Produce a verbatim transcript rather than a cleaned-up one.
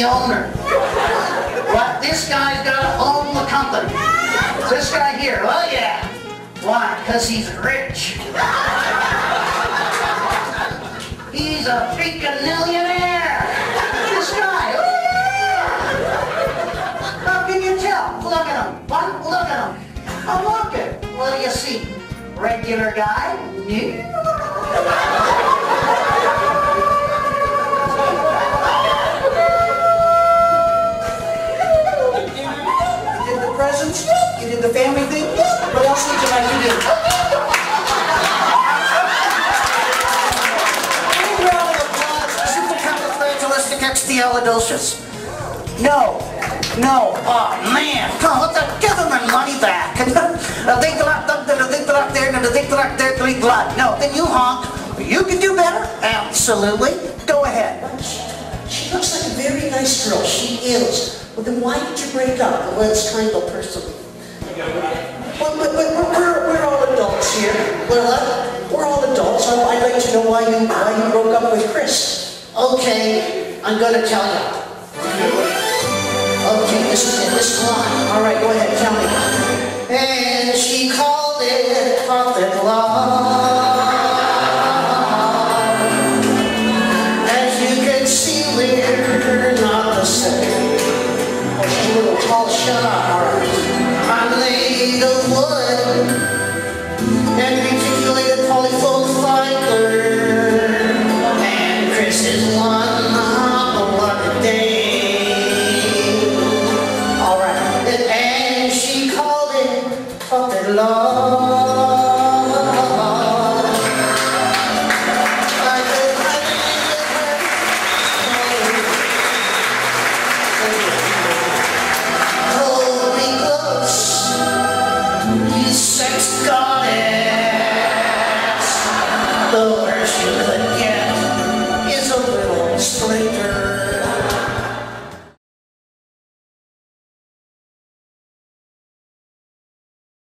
the owner. But this guy's got to own the company. This guy here, oh yeah. Why? Because he's rich. He's a freaking-millionaire. This guy, oh yeah. How can you tell? Look at him. What? Look at him. I'm looking. What do you see? Regular guy? No. You did the family thing? Yes. What else did you like to do? Any round of applause for supercalifragilisticexpialidocious? No. No. Oh, man. Come on, let's give them their money back. No, then you honk. You can do better? Absolutely. Go ahead. She looks like a very nice girl. She is. Well, then why did you break up? Well, let's strangle person. Well, but, but we're, we're all adults here. We're, uh, we're all adults. So I'd like to know why you, why you broke up with Chris. Okay, I'm going to tell you. Okay, this is it. This line. All right, go ahead, tell me. And she called it prophet love. Love.